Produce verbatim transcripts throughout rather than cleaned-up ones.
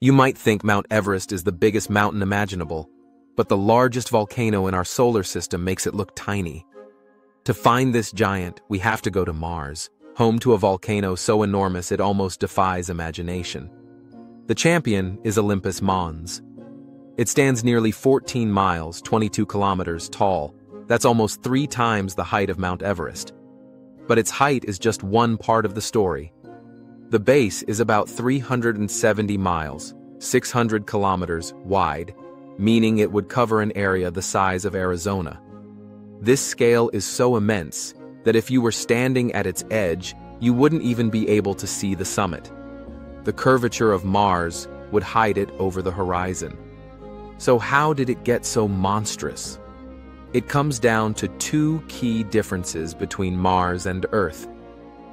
You might think Mount Everest is the biggest mountain imaginable, but the largest volcano in our solar system makes it look tiny. To find this giant, we have to go to Mars, home to a volcano so enormous it almost defies imagination. The champion is Olympus Mons. It stands nearly fourteen miles, twenty-two kilometers tall. That's almost three times the height of Mount Everest. But its height is just one part of the story. The base is about three hundred seventy miles, six hundred kilometers wide, meaning it would cover an area the size of Arizona. This scale is so immense that if you were standing at its edge, you wouldn't even be able to see the summit. The curvature of Mars would hide it over the horizon. So how did it get so monstrous? It comes down to two key differences between Mars and Earth.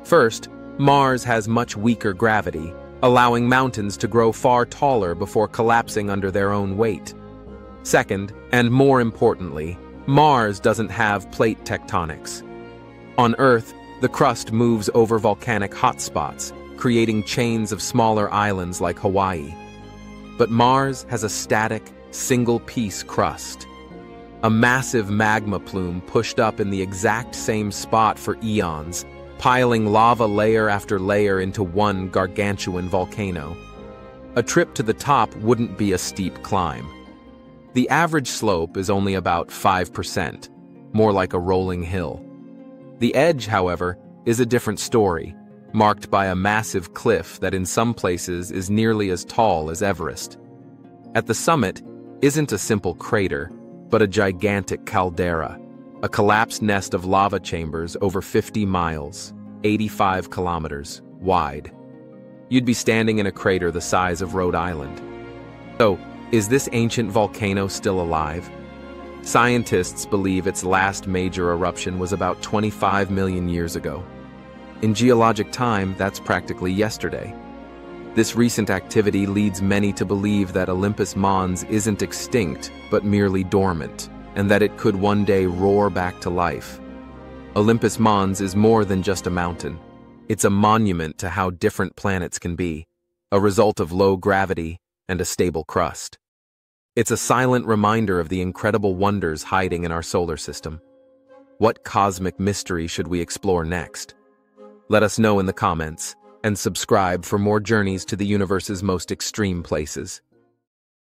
First, Mars has much weaker gravity, allowing mountains to grow far taller before collapsing under their own weight. Second, and more importantly, Mars doesn't have plate tectonics. On Earth, the crust moves over volcanic hotspots, creating chains of smaller islands like Hawaii. But Mars has a static, single-piece crust. A massive magma plume pushed up in the exact same spot for eons, piling lava layer after layer into one gargantuan volcano. A trip to the top wouldn't be a steep climb. The average slope is only about five percent, more like a rolling hill. The edge, however, is a different story, marked by a massive cliff that in some places is nearly as tall as Everest. At the summit isn't a simple crater, but a gigantic caldera, a collapsed nest of lava chambers over fifty miles, eighty-five kilometers, wide. You'd be standing in a crater the size of Rhode Island. So, is this ancient volcano still alive? Scientists believe its last major eruption was about twenty-five million years ago. In geologic time, that's practically yesterday. This recent activity leads many to believe that Olympus Mons isn't extinct, but merely dormant, and that it could one day roar back to life. Olympus Mons is more than just a mountain. It's a monument to how different planets can be, a result of low gravity and a stable crust. It's a silent reminder of the incredible wonders hiding in our solar system. What cosmic mystery should we explore next? Let us know in the comments, and subscribe for more journeys to the universe's most extreme places.